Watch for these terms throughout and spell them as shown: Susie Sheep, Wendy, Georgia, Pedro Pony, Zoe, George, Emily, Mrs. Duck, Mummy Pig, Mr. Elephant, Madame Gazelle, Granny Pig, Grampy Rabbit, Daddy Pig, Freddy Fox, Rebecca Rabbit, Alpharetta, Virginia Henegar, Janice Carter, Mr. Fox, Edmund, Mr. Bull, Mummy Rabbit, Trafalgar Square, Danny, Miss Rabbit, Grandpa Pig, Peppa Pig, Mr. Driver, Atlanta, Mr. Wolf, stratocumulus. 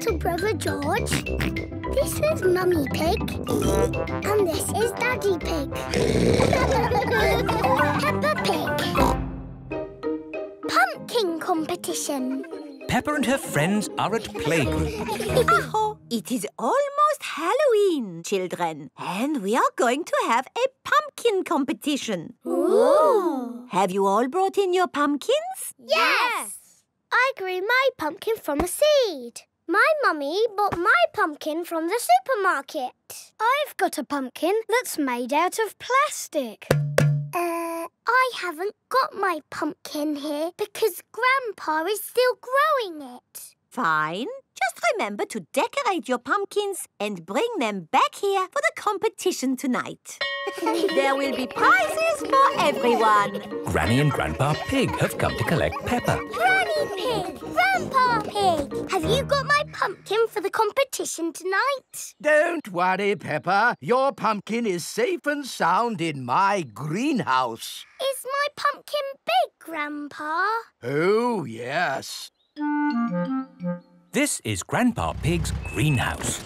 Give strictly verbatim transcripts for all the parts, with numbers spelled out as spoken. little brother George. This is Mummy Pig. And this is Daddy Pig. Peppa Pig. Pumpkin competition. Peppa and her friends are at playgroup. It is almost Halloween, children, and we are going to have a pumpkin competition. Ooh! Have you all brought in your pumpkins? Yes! I grew my pumpkin from a seed. My mummy bought my pumpkin from the supermarket. I've got a pumpkin that's made out of plastic. Uh, I haven't got my pumpkin here because Grandpa is still growing it. Fine. Just remember to decorate your pumpkins and bring them back here for the competition tonight. There will be prizes for everyone. Granny and Grandpa Pig have come to collect Peppa. Granny Pig! Grandpa Pig! Have you got my pumpkin for the competition tonight? Don't worry, Peppa. Your pumpkin is safe and sound in my greenhouse. Is my pumpkin big, Grandpa? Oh, yes. This is Grandpa Pig's greenhouse.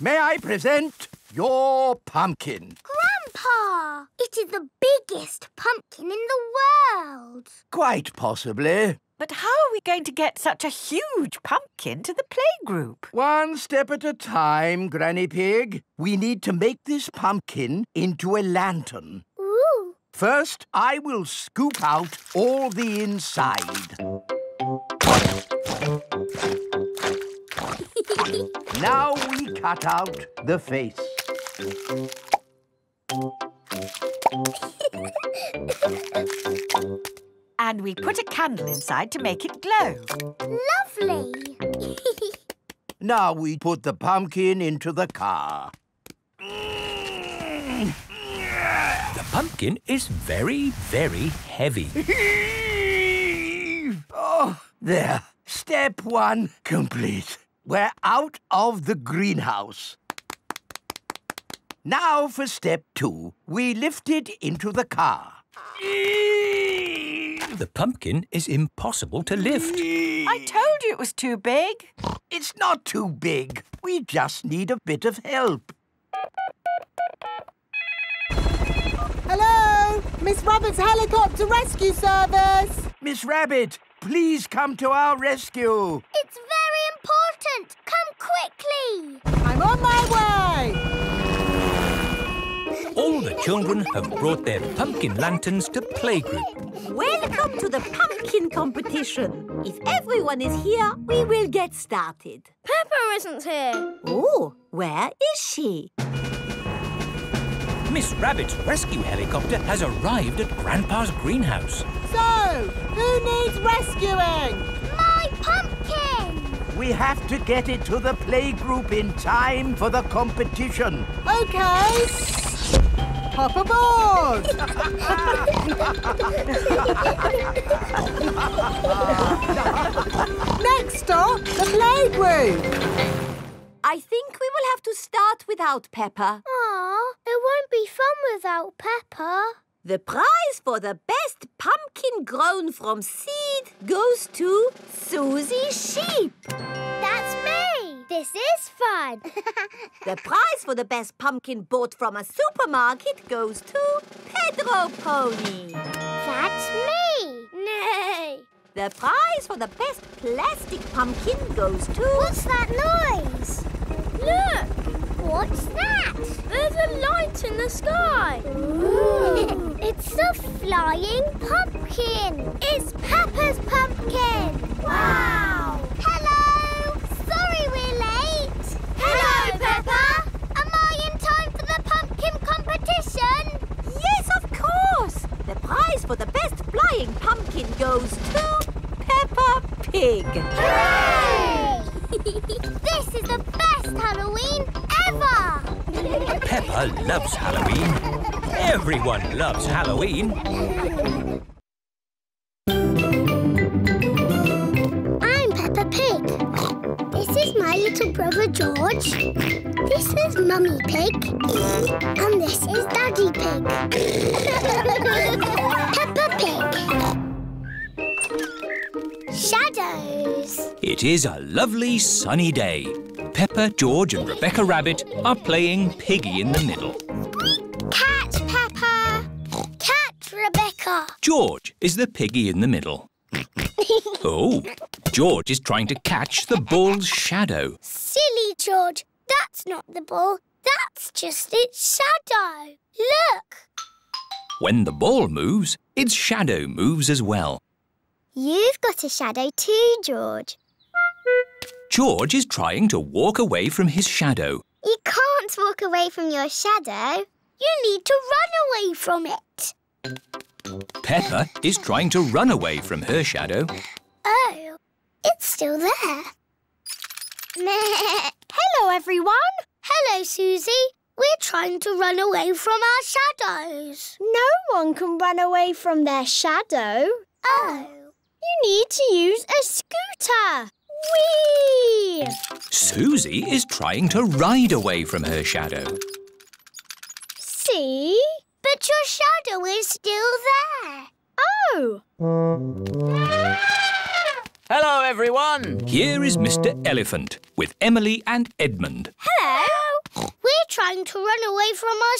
May I present your pumpkin? Grandpa, it is the biggest pumpkin in the world. Quite possibly. But how are we going to get such a huge pumpkin to the playgroup? One step at a time, Granny Pig. We need to make this pumpkin into a lantern. Ooh. First, I will scoop out all the inside. Now we cut out the face. And we put a candle inside to make it glow. Lovely! Now we put the pumpkin into the car. The pumpkin is very, very heavy. Oh, there. Step one complete. We're out of the greenhouse. Now for step two. We lift it into the car. The pumpkin is impossible to lift. I told you it was too big. It's not too big. We just need a bit of help. Hello! Miss Rabbit's helicopter rescue service! Miss Rabbit! Please come to our rescue. It's very important. Come quickly. I'm on my way. All the children have brought their pumpkin lanterns to playgroup. Welcome to the pumpkin competition. If everyone is here, we will get started. Peppa isn't here. Oh, where is she? Miss Rabbit's rescue helicopter has arrived at Grandpa's greenhouse. So, who needs rescuing? My pumpkin! We have to get it to the playgroup in time for the competition. OK. Hop aboard! Next stop, the playgroup. I think we will have to start without Peppa. Aw, it won't be fun without Peppa. The prize for the best pumpkin grown from seed goes to Susie Sheep. That's me! This is fun. The prize for the best pumpkin bought from a supermarket goes to Pedro Pony. That's me! Nay! The prize for the best plastic pumpkin goes to... What's that noise? Look! What's that? There's a light in the sky. Ooh. It's a flying pumpkin. It's Peppa's pumpkin. Wow! Hello! Sorry we're late. Hello, Peppa. Am I in time for the pumpkin competition? Yes, of course. The prize for the best flying pumpkin goes to... Peppa Pig! Hooray! This is the best Halloween ever! Peppa loves Halloween. Everyone loves Halloween. I'm Peppa Pig. This is my little brother George. This is Mummy Pig. And this is Daddy Pig. Peppa Pig. Shadows. It is a lovely sunny day. Peppa, George and Rebecca Rabbit are playing Piggy in the Middle. Catch, Peppa! Catch, Rebecca! George is the Piggy in the Middle. Oh, George is trying to catch the bull's shadow. Silly George, that's not the bull, that's just its shadow. Look! When the ball moves, its shadow moves as well. You've got a shadow too, George. George is trying to walk away from his shadow. You can't walk away from your shadow. You need to run away from it. Peppa is trying to run away from her shadow. Oh, it's still there. Hello, everyone. Hello, Susie. We're trying to run away from our shadows. No one can run away from their shadow. Oh. You need to use a scooter. Whee! Susie is trying to ride away from her shadow. See? But your shadow is still there. Oh! Hello, everyone. Here is Mister Elephant with Emily and Edmund. Hello. We're trying to run away from our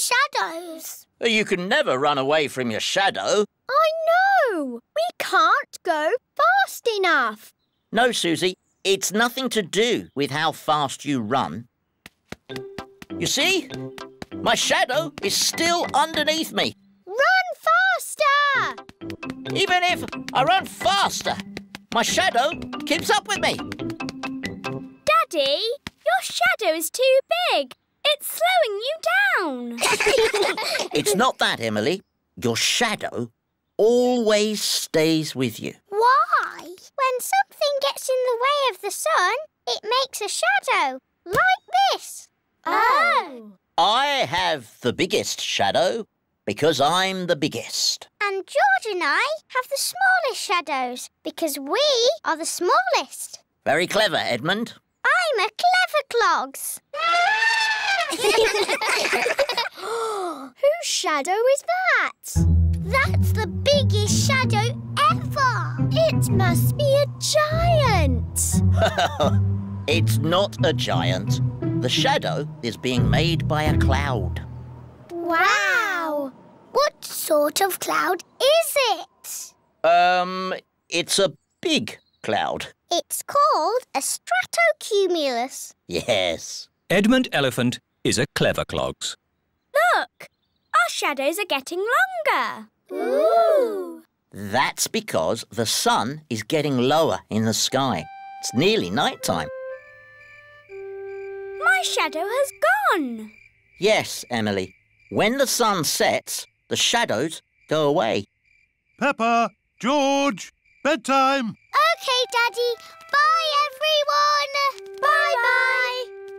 shadows. You can never run away from your shadow. I know. We can't go fast enough. No, Susie. It's nothing to do with how fast you run. You see? My shadow is still underneath me. Run faster! Even if I run faster, my shadow keeps up with me. Daddy, your shadow is too big. It's slowing you down. It's not that, Emily. Your shadow always stays with you. Why? When something gets in the way of the sun, it makes a shadow, like this. Oh. I have the biggest shadow because I'm the biggest. And George and I have the smallest shadows because we are the smallest. Very clever, Edmund. I'm a clever clogs. Whose shadow is that? That's the biggest shadow ever. It must be a giant. It's not a giant. The shadow is being made by a cloud. Wow! What sort of cloud is it? Um, it's a big cloud. It's called a stratocumulus. Yes. Edmund Elephant is a clever clogs. Look! Our shadows are getting longer. Ooh! That's because the sun is getting lower in the sky. It's nearly night time. My shadow has gone. Yes, Emily. When the sun sets, the shadows go away. Peppa, George, bedtime. OK, Daddy. Bye, everyone. Bye-bye.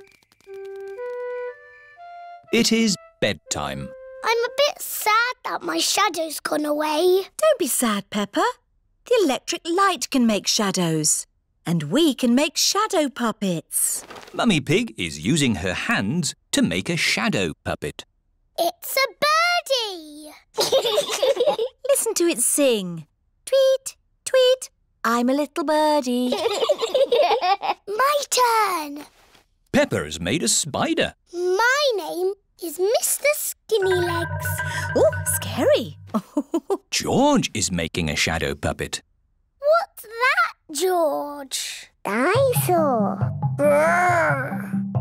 It is bedtime. I'm a bit sad that my shadow's gone away. Don't be sad, Peppa. The electric light can make shadows. And we can make shadow puppets. Mummy Pig is using her hands to make a shadow puppet. It's a birdie! Listen to it sing. Tweet, tweet, I'm a little birdie. My turn. Peppa has made a spider. My name is Mister Skinny Legs. Oh, scary. George is making a shadow puppet. What's that? George. Dinosaur.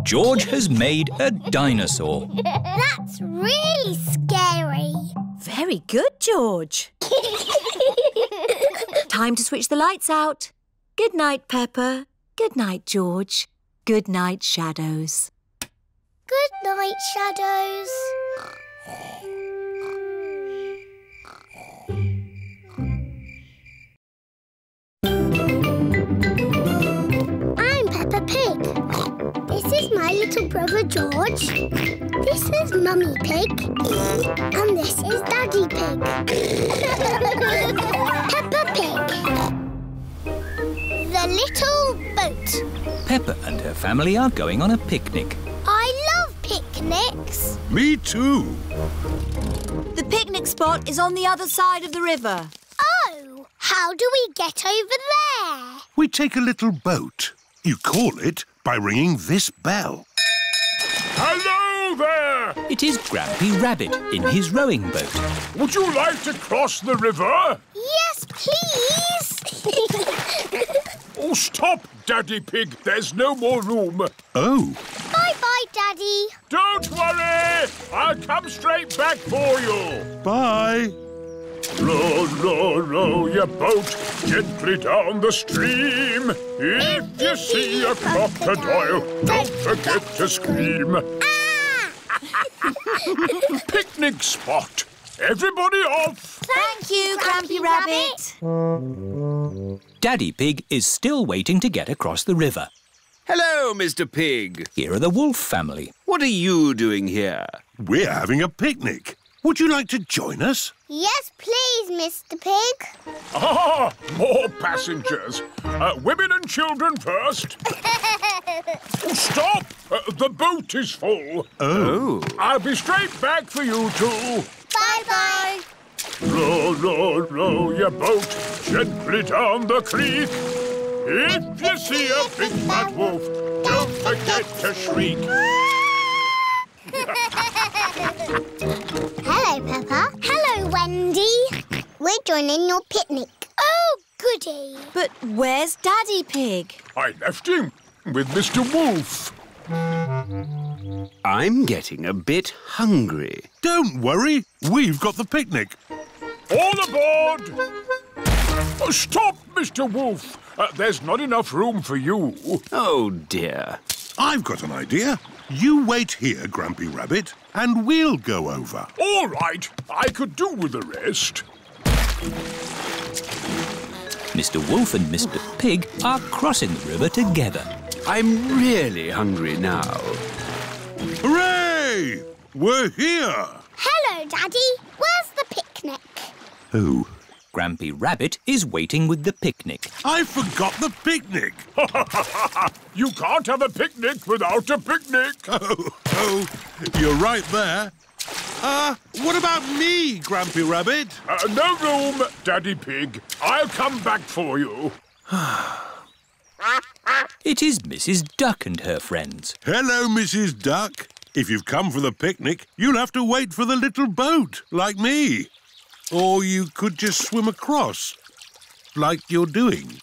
George has made a dinosaur. That's really scary. Very good, George. Time to switch the lights out. Good night, Peppa. Good night, George. Good night, shadows. Good night, shadows. Pig. This is my little brother George. This is Mummy Pig. And this is Daddy Pig. Peppa Pig. The little boat. Peppa and her family are going on a picnic. I love picnics. Me too. The picnic spot is on the other side of the river. Oh, how do we get over there? there? We take a little boat. You call it by ringing this bell. Hello there! It is Grampy Rabbit in his rowing boat. Would you like to cross the river? Yes, please! Oh, stop, Daddy Pig. There's no more room. Oh. Bye-bye, Daddy. Don't worry. I'll come straight back for you. Bye. Row, row, row your boat gently down the stream. If you see a crocodile, don't forget to scream. Ah! Picnic spot. Everybody off. Thank you, Grampy Rabbit. Daddy Pig is still waiting to get across the river. Hello, Mister Pig. Here are the Wolf family. What are you doing here? We're having a picnic. Would you like to join us? Yes, please, Mister Pig. Ah, more passengers. Uh, women and children first. Oh, stop! Uh, the boat is full. Oh. I'll be straight back for you two. Bye-bye. Row, row, row your boat gently down the creek. If you see a big fat wolf, don't forget to shriek. Hello, Peppa. Hello, Wendy. We're joining your picnic. Oh, goody. But where's Daddy Pig? I left him with Mister Wolf. I'm getting a bit hungry. Don't worry. We've got the picnic. All aboard! Oh, stop, Mister Wolf. Uh, there's not enough room for you. Oh, dear. I've got an idea. You wait here, Grampy Rabbit, and we'll go over. All right. I could do with a rest. Mister Wolf and Mister Pig are crossing the river together. I'm really hungry now. Hooray! We're here! Hello, Daddy. Where's the picnic? Oh, Grampy Rabbit is waiting with the picnic. I forgot the picnic. You can't have a picnic without a picnic. Oh, oh, you're right there. Uh, what about me, Grampy Rabbit? Uh, no room, Daddy Pig. I'll come back for you. It is Missus Duck and her friends. Hello, Missus Duck. If you've come for the picnic, you'll have to wait for the little boat, like me. Or you could just swim across, like you're doing.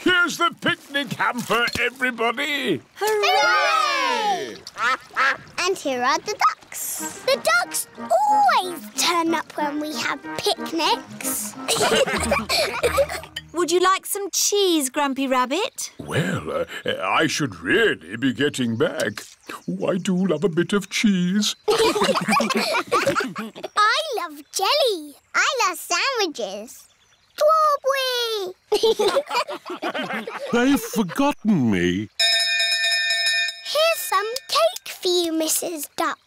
Here's the picnic hamper, everybody! Hooray! Hooray! And here are the ducks. The ducks always turn up when we have picnics. Would you like some cheese, Grampy Rabbit? Well, uh, I should really be getting back. Oh, I do love a bit of cheese. I love jelly. I love sandwiches. Strawberry! They've forgotten me. Here's some cake for you, Missus Duck.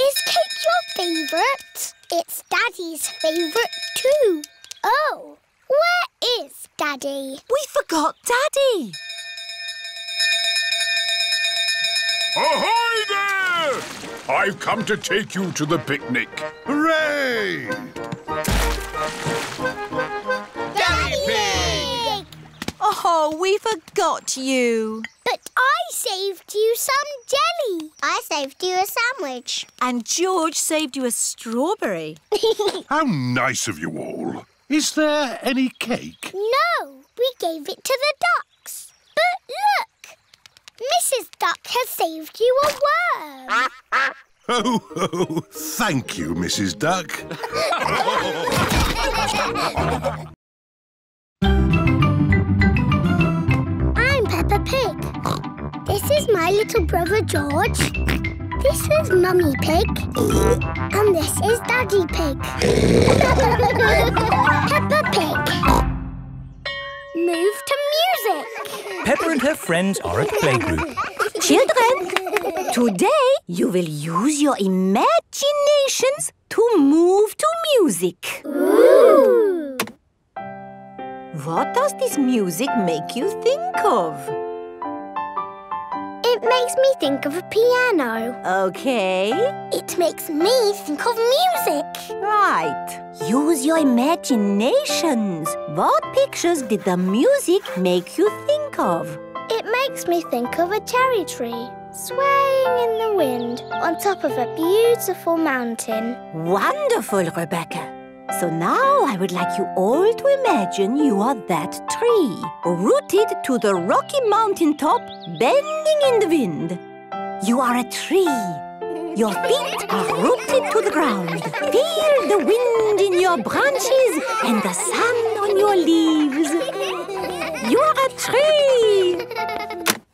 Is cake your favourite? It's Daddy's favourite too. Oh. Where is Daddy? We forgot Daddy. Ahoy there! I've come to take you to the picnic. Hooray! Daddy, Daddy Pig! Oh, we forgot you. But I saved you some jelly. I saved you a sandwich. And George saved you a strawberry. How nice of you all. Is there any cake? No, we gave it to the ducks. But look, Missus Duck has saved you a worm. Oh, oh, thank you, Missus Duck. I'm Peppa Pig. This is my little brother George. This is Mummy Pig, and this is Daddy Pig. Peppa Pig. Move to music. Peppa and her friends are at playgroup. Children, today you will use your imaginations to move to music. Ooh. What does this music make you think of? It makes me think of a piano. OK. It makes me think of music. Right. Use your imaginations. What pictures did the music make you think of? It makes me think of a cherry tree, swaying in the wind on top of a beautiful mountain. Wonderful, Rebecca. So now I would like you all to imagine you are that tree, rooted to the rocky mountain top, bending in the wind. You are a tree. Your feet are rooted to the ground. Feel the wind in your branches and the sun on your leaves. You are a tree.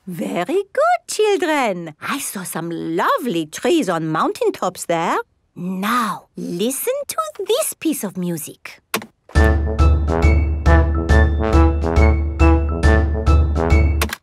Very good, children. I saw some lovely trees on mountain tops there. Now, listen to this piece of music.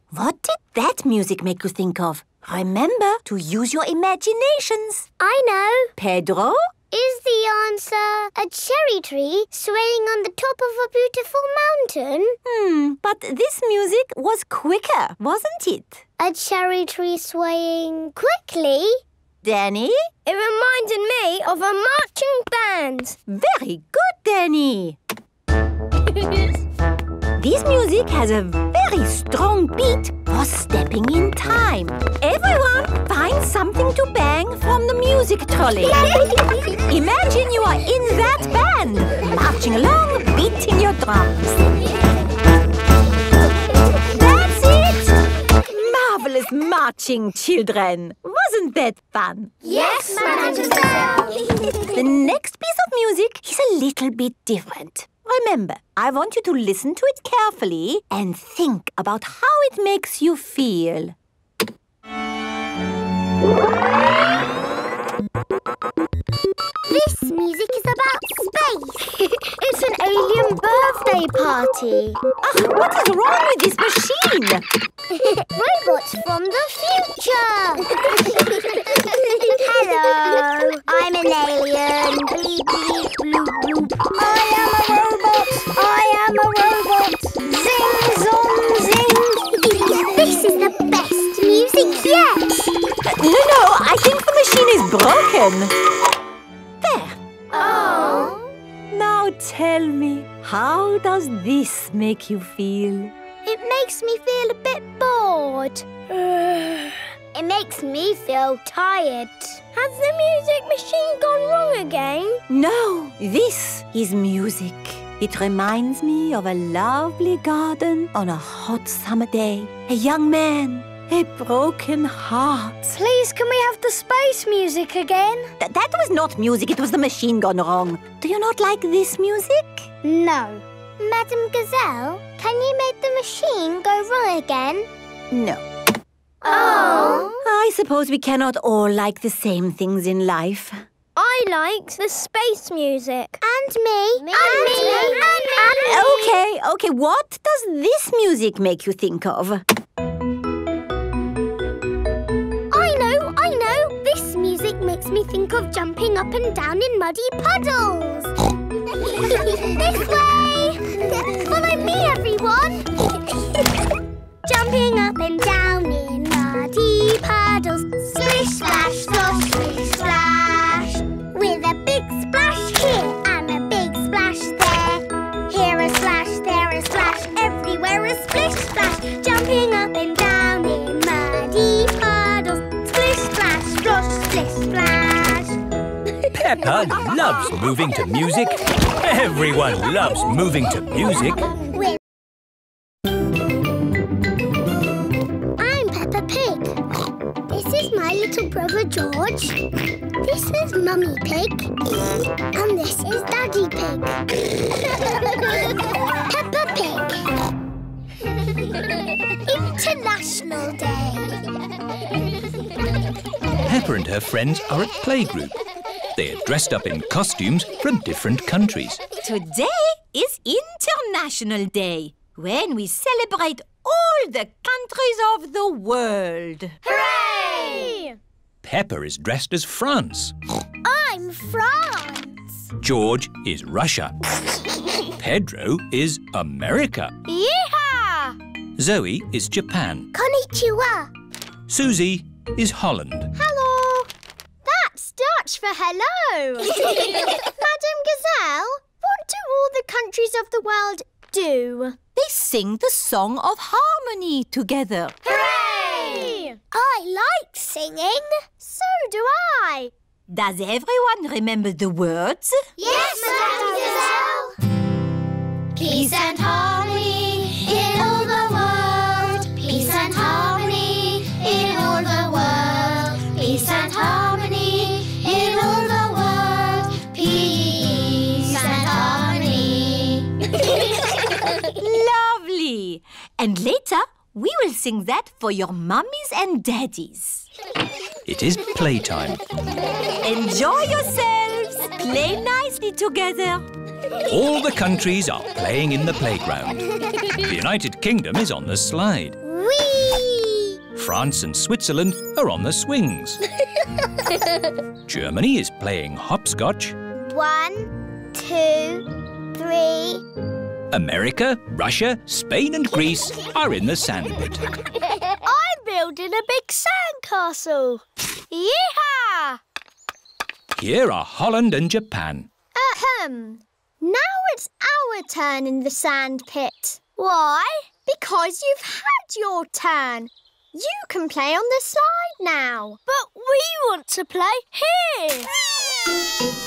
What did that music make you think of? Remember to use your imaginations. I know. Pedro? Is the answer a cherry tree swaying on the top of a beautiful mountain? Hmm, but this music was quicker, wasn't it? A cherry tree swaying quickly? Danny? It reminded me of a marching band. Very good, Danny. This music has a very strong beat for stepping in time. Everyone, find something to bang from the music trolley. Imagine you are in that band, marching along, beating your drums. That's it! Marvelous marching, children. Wasn't that fun? Yes, Madame Gazelle. The next piece of music is a little bit different. Remember, I want you to listen to it carefully and think about how it makes you feel. This music is about space. It's an alien birthday party. Oh, what is wrong with this machine? Robots from the future. Hello, I'm an alien. I am a robot. I am a robot. Zing, zong, zing. This is the best music yet. No, no, I think the machine is broken. Oh. Now tell me, how does this make you feel? It makes me feel a bit bored. It makes me feel tired. Has the music machine gone wrong again? No, this is music. It reminds me of a lovely garden on a hot summer day. A young man. A broken heart. Please, can we have the space music again? Th that was not music, it was the machine gone wrong. Do you not like this music? No. Madame Gazelle, can you make the machine go wrong again? No. Oh. I suppose we cannot all like the same things in life. I liked the space music. And me. me. And me. And me. And me. And me. Okay, okay, what does this music make you think of? Makes me think of jumping up and down in muddy puddles. This way! Follow me, everyone! Jumping up and down in muddy puddles. Splish, splash, splash, splish, splash. With a big splash here and a big splash there. Here a splash, there a splash, everywhere a splish, splash. Jumping up and down in muddy puddles. Peppa loves moving to music. Everyone loves moving to music. I'm Peppa Pig. This is my little brother George. This is Mummy Pig. And this is Daddy Pig. Peppa Pig. International Day. Peppa and her friends are at playgroup. They are dressed up in costumes from different countries. Today is International Day, when we celebrate all the countries of the world. Hooray! Peppa is dressed as France. I'm France. George is Russia. Pedro is America. Yeehaw! Zoe is Japan. Konnichiwa. Susie is Holland. Hello! That's Dutch for hello! Madame Gazelle, the world do? They sing the song of harmony together. Hooray! I like singing. So do I. Does everyone remember the words? Yes, Madame Gazelle. Peace and harmony in all the world. Peace and harmony in all the world. Peace and harmony in all the world. Peace and harmony. Lovely! And later, we will sing that for your mummies and daddies. It is playtime. Enjoy yourselves. Play nicely together. All the countries are playing in the playground. The United Kingdom is on the slide. Whee! France and Switzerland are on the swings. Germany is playing hopscotch. One, two, three. America, Russia, Spain and Greece are in the sandpit. I'm building a big sandcastle. Yee-haw! Here are Holland and Japan. Ahem. Now it's our turn in the sandpit. Why? Because you've had your turn. You can play on the slide now. But we want to play here.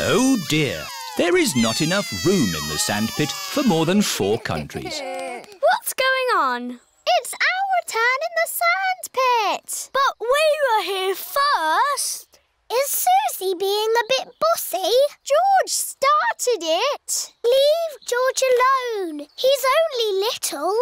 Oh dear. There is not enough room in the sandpit for more than four countries. What's going on? It's our turn in the sandpit. But we were here first. Is Susie being a bit bossy? George started it. Leave George alone. He's only little.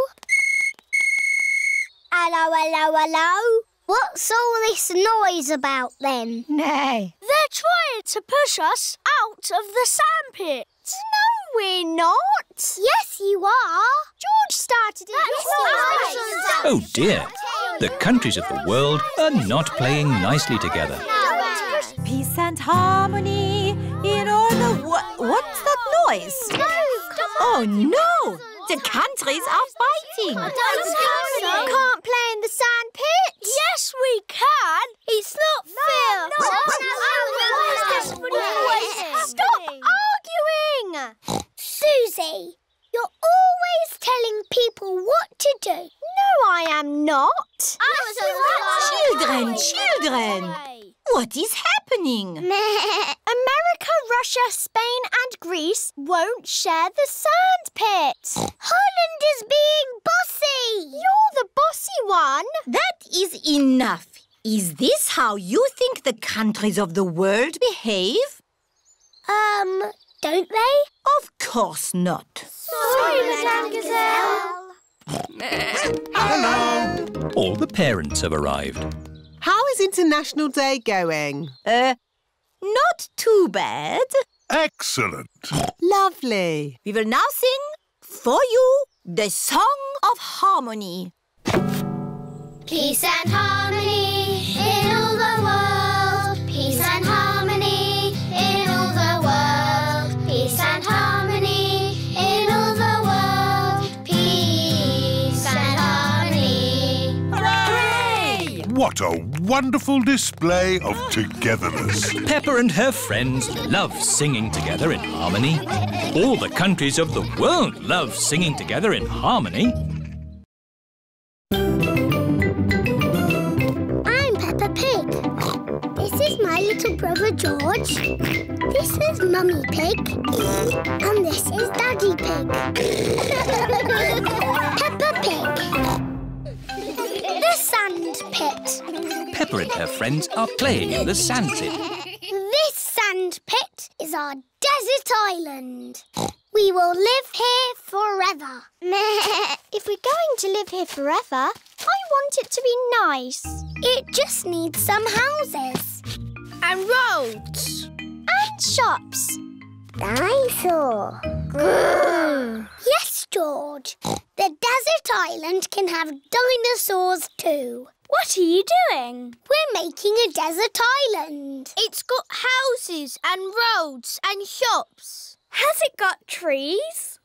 Hello, hello, hello. What's all this noise about then? Nay. They're trying to push us out of the sandpit. No, we're not. Yes, you are. George started it. That's nice. Oh dear. The countries of the world are not playing nicely together. Peace and harmony in all the wo- What's that noise? No, come on. Oh no. The countries are fighting. We can't play in the sandpit. Yes, we can. It's not no, fair. No, no, no, no, no, no, no. Stop arguing. Susie, you're always telling people what to do. No, I am not. Children, children. What is happening? America, Russia, Spain and Greece won't share the sandpit. Holland is being bossy. You're the bossy one. That is enough. Is this how you think the countries of the world behave? Um, don't they? Of course not. Sorry, Madame Gazelle. Hello. All the parents have arrived. How is International Day going? Uh, not too bad. Excellent. Lovely. We will now sing for you the Song of Harmony. Peace and harmony in all the world. Peace and harmony in all the world. Peace and harmony in all the world. Peace and harmony. Hooray! Hooray! What a wonderful display of togetherness. Peppa and her friends love singing together in harmony. All the countries of the world love singing together in harmony. I'm Peppa Pig. This is my little brother George. This is Mummy Pig. And this is Daddy Pig. Peppa Pig. The sandpit. Peppa and her friends are playing in the sandpit. This sandpit is our desert island. We will live here forever. If we're going to live here forever, I want it to be nice. It just needs some houses. And roads. And shops. Dinosaur. Yes, George. The desert island can have dinosaurs too. What are you doing? We're making a desert island. It's got houses and roads and shops. Has it got trees?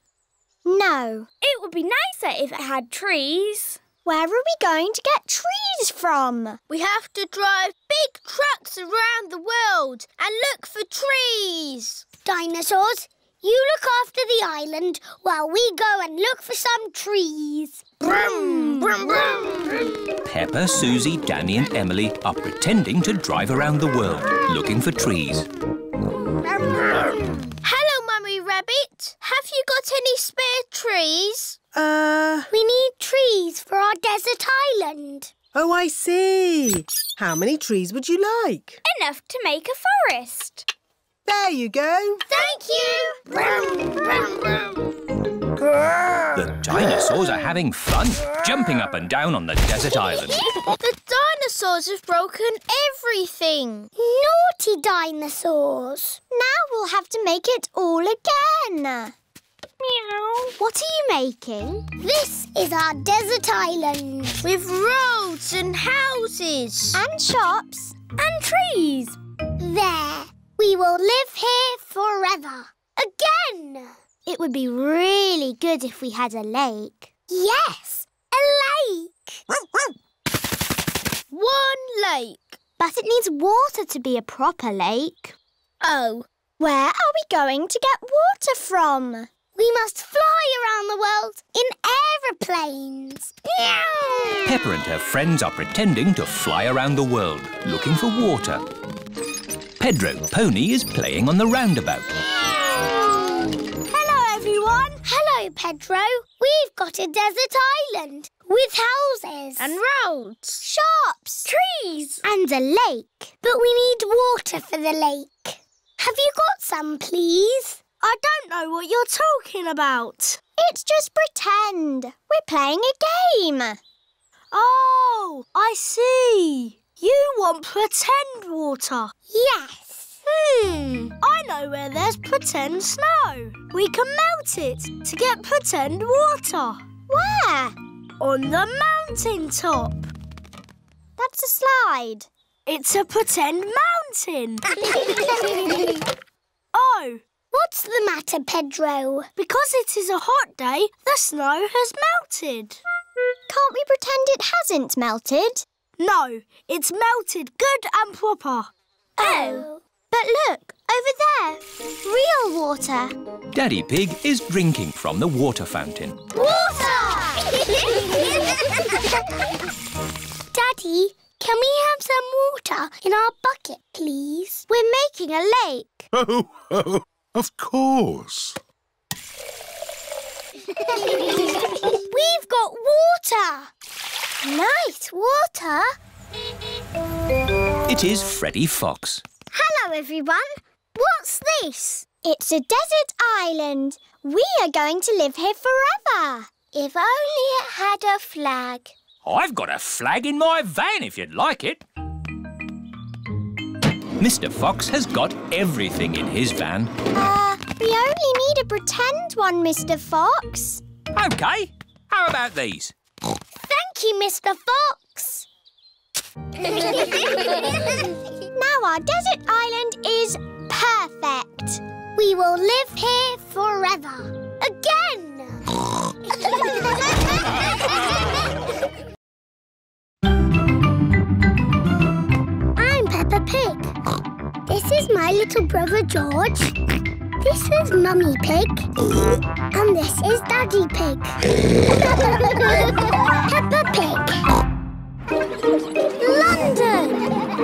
No. It would be nicer if it had trees. Where are we going to get trees from? We have to drive big trucks around the world and look for trees. Dinosaurs, You look after the island while we go and look for some trees. Brum, brum, brum, brum. Peppa, Susie, Danny and Emily are pretending to drive around the world looking for trees. Hello, Mummy Rabbit. Have you got any spare trees? Uh... We need trees for our desert island. Oh, I see. How many trees would you like? Enough to make a forest. There you go. Thank you. The dinosaurs are having fun, jumping up and down on the desert island. The dinosaurs have broken everything. Naughty dinosaurs. Now we'll have to make it all again. What are you making? This is our desert island. With roads and houses. And shops. And trees. There. We will live here forever. Again. It would be really good if we had a lake. Yes, a lake. One lake. But it needs water to be a proper lake. Oh. Where are we going to get water from? We must fly around the world in aeroplanes. Peppa and her friends are pretending to fly around the world, looking for water. Pedro Pony is playing on the roundabout. Hello, everyone. Hello, Pedro. We've got a desert island with houses. And roads. Shops. Trees. And a lake. But we need water for the lake. Have you got some, please? I don't know what you're talking about. It's just pretend. We're playing a game. Oh, I see. You want pretend water. Yes. Hmm, I know where there's pretend snow. We can melt it to get pretend water. Where? On the mountain top. That's a slide. It's a pretend mountain. Oh. What's the matter, Pedro? Because it is a hot day, the snow has melted. Can't we pretend it hasn't melted? No, it's melted good and proper. Oh. But look, over there, real water. Daddy Pig is drinking from the water fountain. Water! Daddy, can we have some water in our bucket, please? We're making a lake. Oh, oh. Of course. We've got water. Nice water. It is Freddy Fox. Hello, everyone. What's this? It's a desert island. We are going to live here forever. If only it had a flag. I've got a flag in my van if you'd like it. Mister Fox has got everything in his van. Uh, we only need a pretend one, Mister Fox. OK. How about these? Thank you, Mister Fox. Now our desert island is perfect. We will live here forever. Again! I'm Peppa Pig. This is my little brother George. This is Mummy Pig. And this is Daddy Pig. Peppa Pig. London!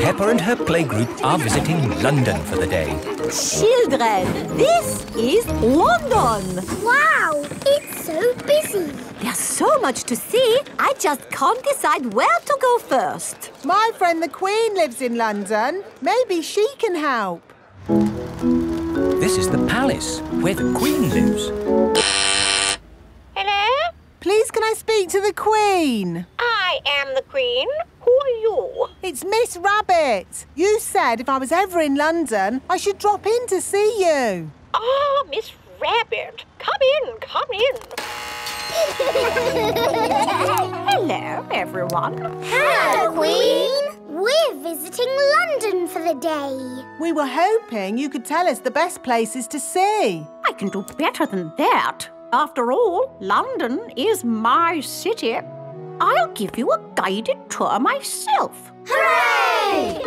Peppa and her playgroup are visiting London for the day. Children, this is London. Wow, it's so busy. There's so much to see, I just can't decide where to go first. My friend the Queen lives in London. Maybe she can help. This is the palace where the Queen lives. Hello? Please can I speak to the Queen? I am the Queen. Who are you? It's Miss Rabbit. You said if I was ever in London, I should drop in to see you. Ah, Miss Rabbit. Come in, come in. Hello, everyone. Hello, Queen. We're visiting London for the day. We were hoping you could tell us the best places to see. I can do better than that. After all, London is my city. I'll give you a guided tour myself. Hooray!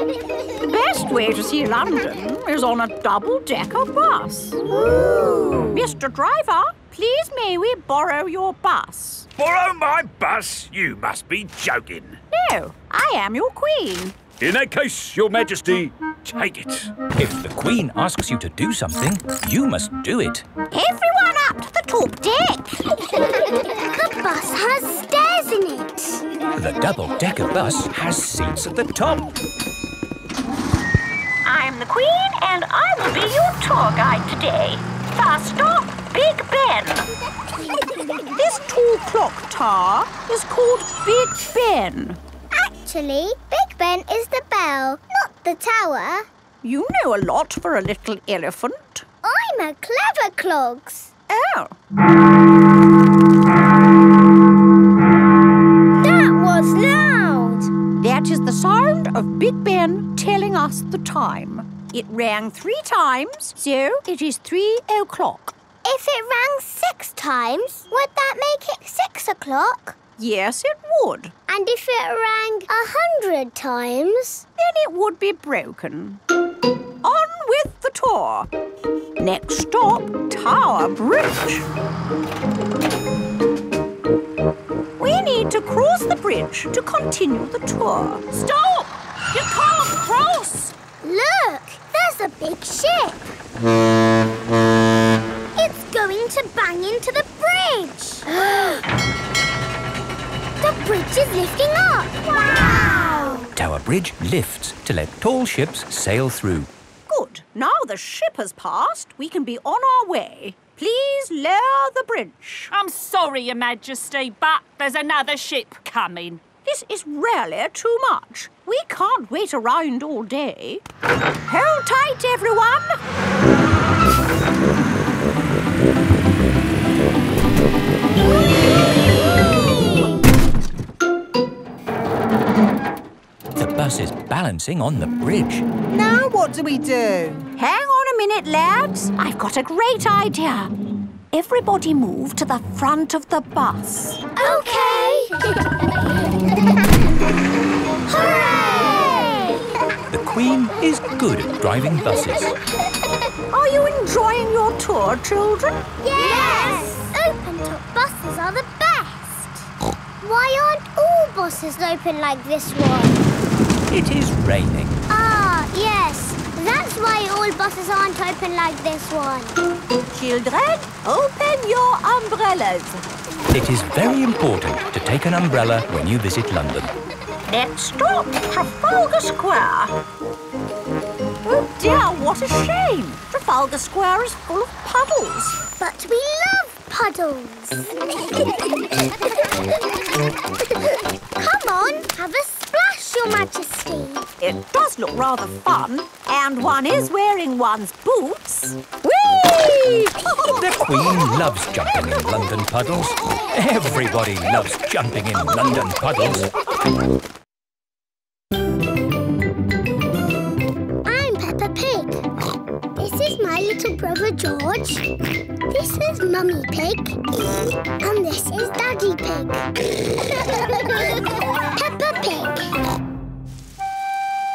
The best way to see London is on a double-decker bus. Ooh! Mister Driver, please may we borrow your bus? Borrow my bus? You must be joking. No, I am your queen. In that case, Your Majesty, take it. If the Queen asks you to do something, you must do it. Everyone up to the top deck. The bus has stairs in it. The double-decker bus has seats at the top. I'm the Queen and I will be your tour guide today. First stop, Big Ben. This tall clock tower is called Big Ben. Actually, Big Ben is the bell, not the tower. You know a lot for a little elephant. I'm a clever clogs. Oh. That was loud. That is the sound of Big Ben telling us the time. It rang three times, so it is three o'clock. If it rang six times, would that make it six o'clock? Yes, it would. And if it rang a hundred times? Then it would be broken. On with the tour. Next stop, Tower Bridge. We need to cross the bridge to continue the tour. Stop! You can't cross! Look, there's a big ship. It's going to bang into the bridge. The bridge is lifting up! Wow! Tower Bridge lifts to let tall ships sail through. Good. Now the ship has passed, we can be on our way. Please lower the bridge. I'm sorry, Your Majesty, but there's another ship coming. This is really too much. We can't wait around all day. Hold tight, everyone! The bus is balancing on the bridge. Now what do we do? Hang on a minute, lads. I've got a great idea. Everybody move to the front of the bus. OK. Hooray! The Queen is good at driving buses. Are you enjoying your tour, children? Yes! Yes. Open-top buses are the best. Why aren't all buses open like this one? It is raining. Ah, yes. That's why all buses aren't open like this one. Children, open your umbrellas. It is very important to take an umbrella when you visit London. Next stop, Trafalgar Square. Oh dear, what a shame. Trafalgar Square is full of puddles. But we love puddles. Come on, have a splash, Your Majesty. It does look rather fun, and one is wearing one's boots. Whee! The Queen loves jumping in London puddles. Everybody loves jumping in London puddles. I'm Peppa Pig. This is my little brother George. This is Mummy Pig, and this is Daddy Pig. Peppa Pig.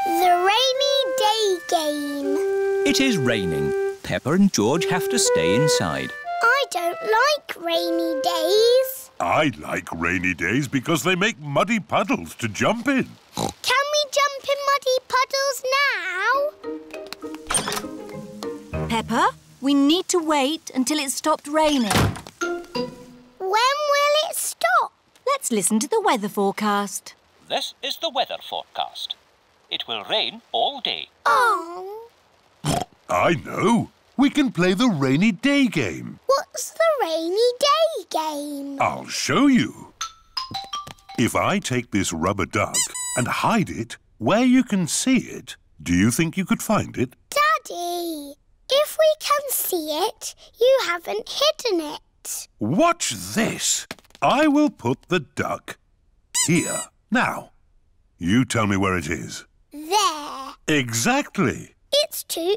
The rainy day game. It is raining. Peppa and George have to stay inside. I don't like rainy days. I like rainy days because they make muddy puddles to jump in. Can we jump in muddy puddles now? Peppa? We need to wait until it stopped raining. When will it stop? Let's listen to the weather forecast. This is the weather forecast. It will rain all day. Oh! I know. We can play the rainy day game. What's the rainy day game? I'll show you. If I take this rubber duck and hide it where you can see it, do you think you could find it? Daddy! If we can see it, you haven't hidden it. Watch this. I will put the duck here. Now, you tell me where it is. There. Exactly. It's too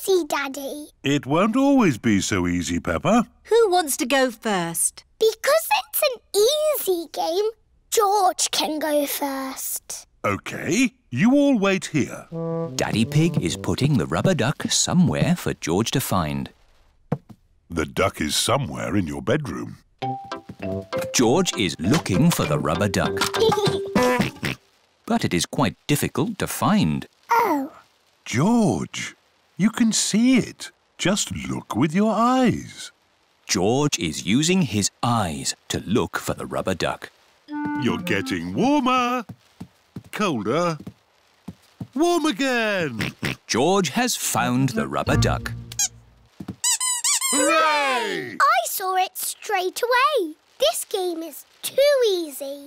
easy, Daddy. It won't always be so easy, Peppa. Who wants to go first? Because it's an easy game, George can go first. OK, you all wait here. Daddy Pig is putting the rubber duck somewhere for George to find. The duck is somewhere in your bedroom. George is looking for the rubber duck. But it is quite difficult to find. Oh! George, you can see it. Just look with your eyes. George is using his eyes to look for the rubber duck. You're getting warmer, colder, warm again. George has found the rubber duck. Hooray! I saw it straight away. This game is too easy.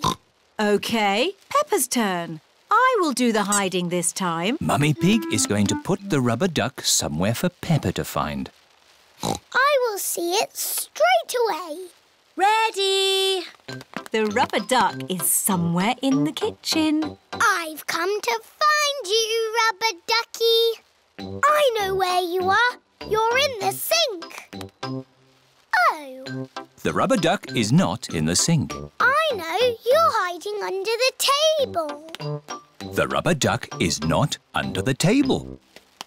OK, Peppa's turn. I will do the hiding this time. Mummy Pig is going to put the rubber duck somewhere for Peppa to find. I will see it straight away. Ready! The rubber duck is somewhere in the kitchen. I've come to find you, rubber ducky. I know where you are. You're in the sink. Oh. The rubber duck is not in the sink. I know. You're hiding under the table. The rubber duck is not under the table.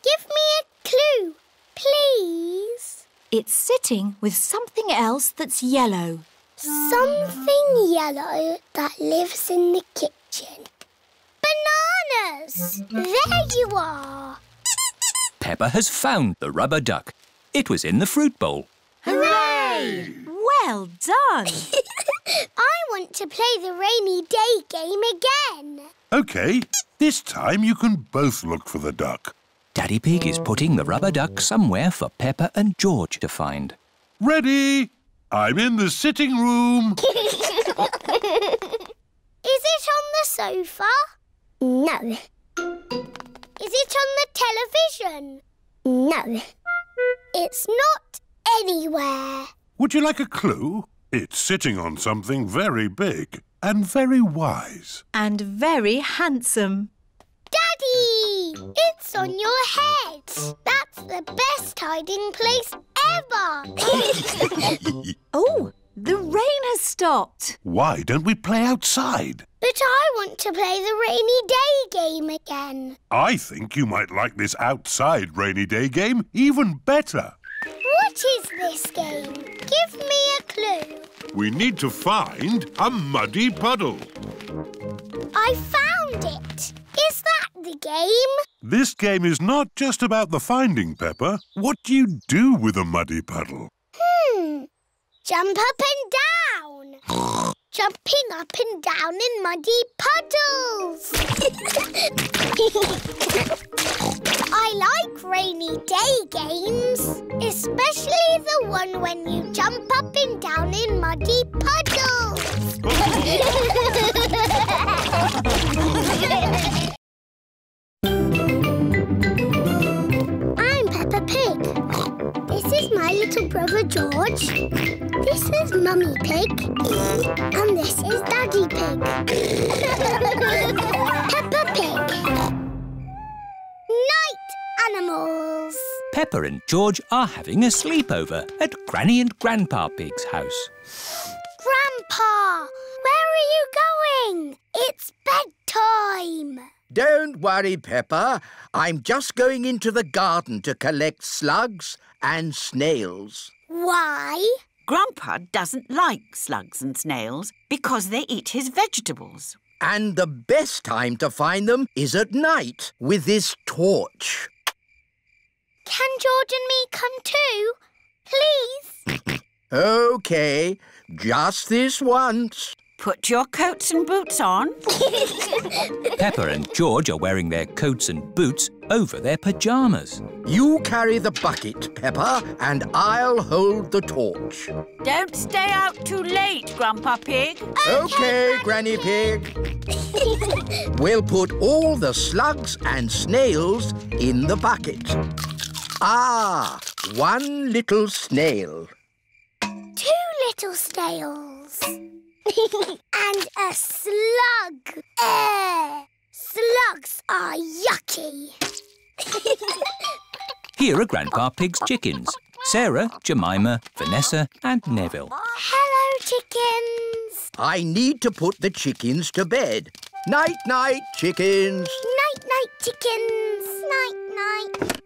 Give me a clue, please. It's sitting with something else that's yellow. Something yellow that lives in the kitchen. Bananas! There you are! Peppa has found the rubber duck. It was in the fruit bowl. Hooray! Well done! I want to play the rainy day game again. OK, this time you can both look for the duck. Daddy Pig is putting the rubber duck somewhere for Peppa and George to find. Ready? I'm in the sitting room. Is it on the sofa? No. Is it on the television? No. It's not anywhere. Would you like a clue? It's sitting on something very big and very wise. And very handsome. Daddy! It's on your head. That's the best hiding place ever. Oh, the rain has stopped. Why don't we play outside? But I want to play the rainy day game again. I think you might like this outside rainy day game even better. What is this game? Give me a clue. We need to find a muddy puddle. I found it. Is that the game? This game is not just about the finding, Peppa. What do you do with a muddy puddle? Hmm. Jump up and down. Jumping up and down in muddy puddles. I like rainy day games, especially the one when you jump up and down in muddy puddles. I'm Peppa Pig. This is my little brother George. This is Mummy Pig. And this is Daddy Pig. Peppa Pig. Night animals. Peppa and George are having a sleepover at Granny and Grandpa Pig's house. Grandpa, where are you going? It's bedtime. Don't worry, Peppa. I'm just going into the garden to collect slugs and snails. Why? Grandpa doesn't like slugs and snails because they eat his vegetables. And the best time to find them is at night with this torch. Can George and me come too? Please? OK, just this once. Put your coats and boots on. Peppa and George are wearing their coats and boots over their pyjamas. You carry the bucket, Peppa, and I'll hold the torch. Don't stay out too late, Grandpa Pig. OK, Granny Pig. We'll put all the slugs and snails in the bucket. Ah, one little snail. Two little snails. And a slug. Uh, slugs are yucky. Here are Grandpa Pig's chickens. Sarah, Jemima, Vanessa and Neville. Hello, chickens. I need to put the chickens to bed. Night-night, chickens. Night-night, chickens. Night-night.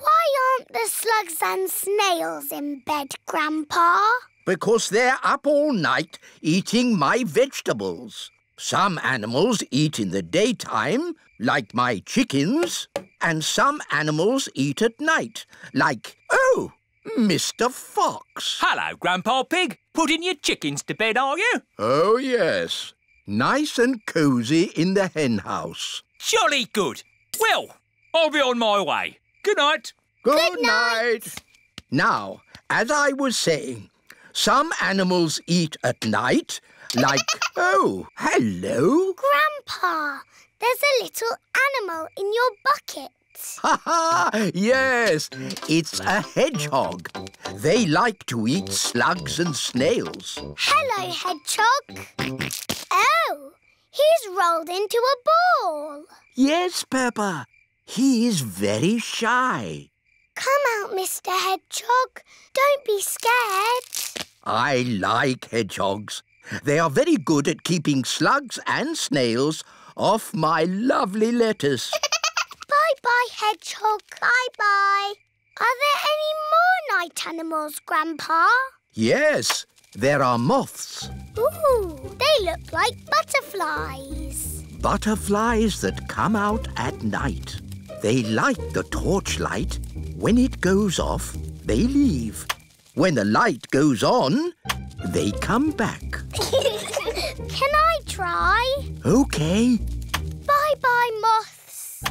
Why aren't the slugs and snails in bed, Grandpa? Because they're up all night eating my vegetables. Some animals eat in the daytime, like my chickens, and some animals eat at night, like, oh, Mister Fox. Hello, Grandpa Pig. Putting your chickens to bed, are you? Oh, yes. Nice and cosy in the hen house. Jolly good. Well, I'll be on my way. Good night. Good, good night. night. Now, as I was saying, some animals eat at night, like... oh, hello. Grandpa, there's a little animal in your bucket. Ha ha! Yes, it's a hedgehog. They like to eat slugs and snails. Hello, hedgehog. Oh, he's rolled into a ball. Yes, Peppa. He is very shy. Come out, Mister Hedgehog. Don't be scared. I like hedgehogs. They are very good at keeping slugs and snails off my lovely lettuce. Bye-bye, hedgehog. Bye-bye. Are there any more night animals, Grandpa? Yes, there are moths. Ooh, they look like butterflies. Butterflies that come out at night. They light the torchlight. When it goes off, they leave. When the light goes on, they come back. Can I try? OK. Bye-bye, moth.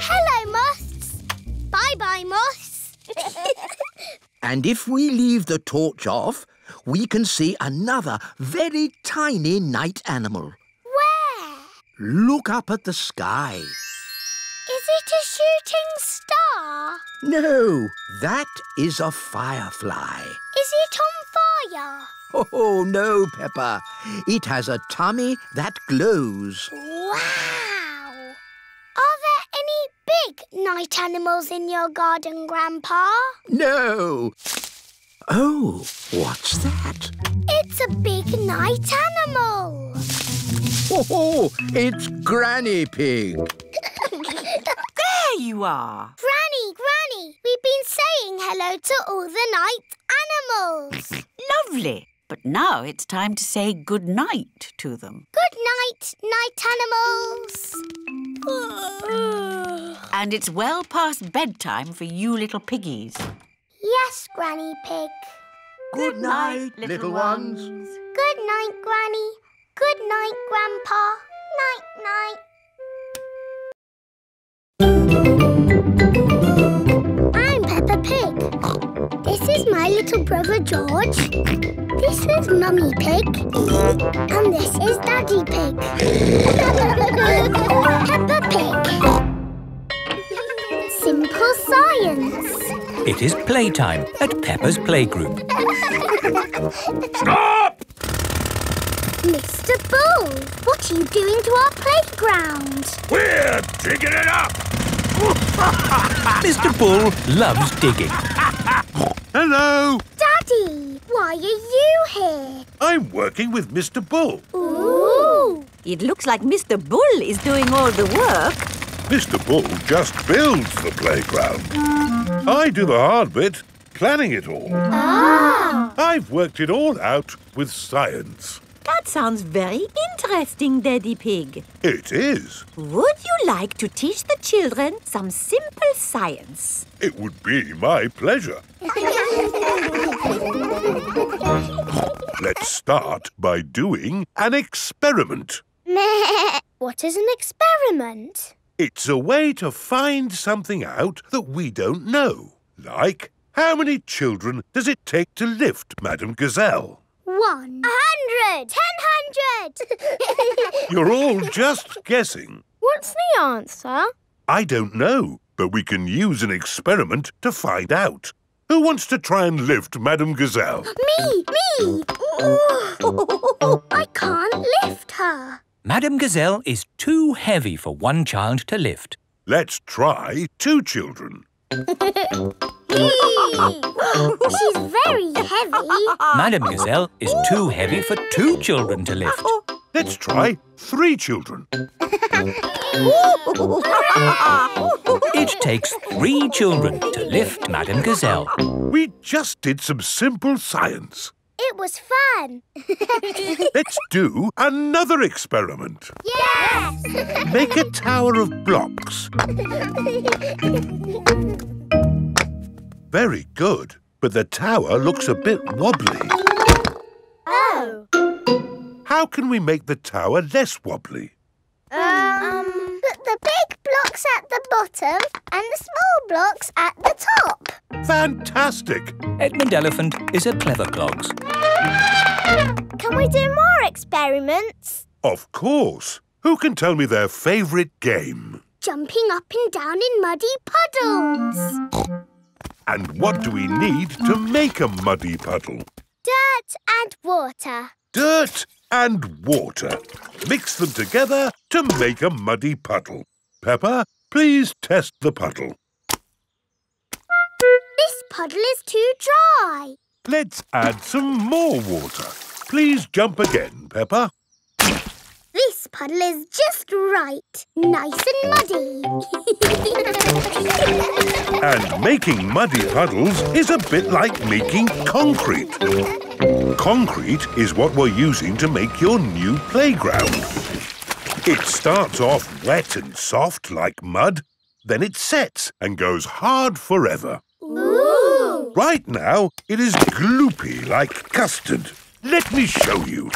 Hello, moths. Bye-bye, moths. And if we leave the torch off, we can see another very tiny night animal. Where? Look up at the sky. Is it a shooting star? No, that is a firefly. Is it on fire? Oh, no, Peppa. It has a tummy that glows. Wow! Are there any big night animals in your garden, Grandpa? No. Oh, what's that? It's a big night animal. Oh, it's Granny Pig. There you are. Granny, Granny, we've been saying hello to all the night animals. Lovely. But now it's time to say good night to them. Good night, night animals. And it's well past bedtime for you little piggies. Yes, Granny Pig. Good, good night, night, little, little ones. ones. Good night, Granny. Good night, Grandpa. Night, night. I'm Peppa Pig. This is my little brother George. This is Mummy Pig, and this is Daddy Pig. Peppa Pig. Simple science. It is playtime at Peppa's playgroup. Stop! Mister Bull, what are you doing to our playground? We're digging it up! Mister Bull loves digging. Hello! Daddy, why are you here? I'm working with Mister Bull. Ooh! It looks like Mister Bull is doing all the work. Mister Bull just builds the playground. I do the hard bit, planning it all. Ah! I've worked it all out with science. That sounds very interesting, Daddy Pig. It is. Would you like to teach the children some simple science? It would be my pleasure. Let's start by doing an experiment. What is an experiment? It's a way to find something out that we don't know. Like, how many children does it take to lift Madame Gazelle? One. A hundred. Ten hundred. You're all just guessing. What's the answer? I don't know, but we can use an experiment to find out. Who wants to try and lift Madame Gazelle? Me! Me! I can't lift her. Madame Gazelle is too heavy for one child to lift. Let's try two children. She's very heavy. Madame Gazelle is too heavy for two children to lift. Let's try three children. It takes three children to lift Madame Gazelle. We just did some simple science. It was fun. Let's do another experiment. Yes! Make a tower of blocks. Very good, but the tower looks a bit wobbly. Oh. How can we make the tower less wobbly? Um, put the big blocks at the bottom and the small blocks at the top. Fantastic! Edmund Elephant is a clever clogs. Can we do more experiments? Of course. Who can tell me their favourite game? Jumping up and down in muddy puddles. And what do we need to make a muddy puddle? Dirt and water. Dirt and water. Mix them together to make a muddy puddle. Peppa, please test the puddle. This puddle is too dry. Let's add some more water. Please jump again, Peppa. This puddle is just right. Nice and muddy. And making muddy puddles is a bit like making concrete. Concrete is what we're using to make your new playground. It starts off wet and soft like mud. Then it sets and goes hard forever. Ooh. Right now, it is gloopy like custard. Let me show you.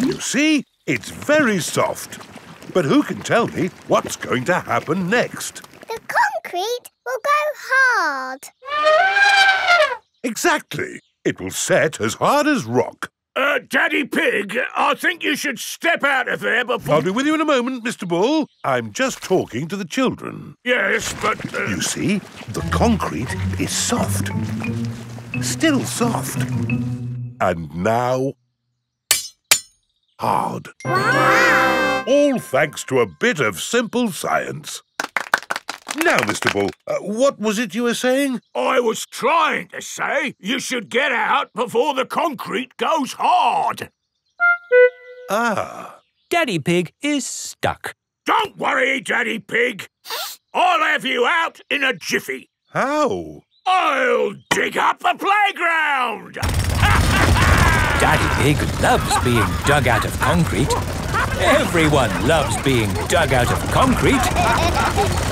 You see? It's very soft. But who can tell me what's going to happen next? The concrete will go hard. Exactly. It will set as hard as rock. Uh, Daddy Pig, I think you should step out of there before... I'll be with you in a moment, Mister Bull. I'm just talking to the children. Yes, but... Uh... You see, the concrete is soft. Still soft. And now... hard. Wow. All thanks to a bit of simple science. Now, Mister Bull, uh, what was it you were saying? I was trying to say you should get out before the concrete goes hard. Ah. Daddy Pig is stuck. Don't worry, Daddy Pig. I'll have you out in a jiffy. How? I'll dig up the playground. Daddy Pig loves being dug out of concrete. Everyone loves being dug out of concrete.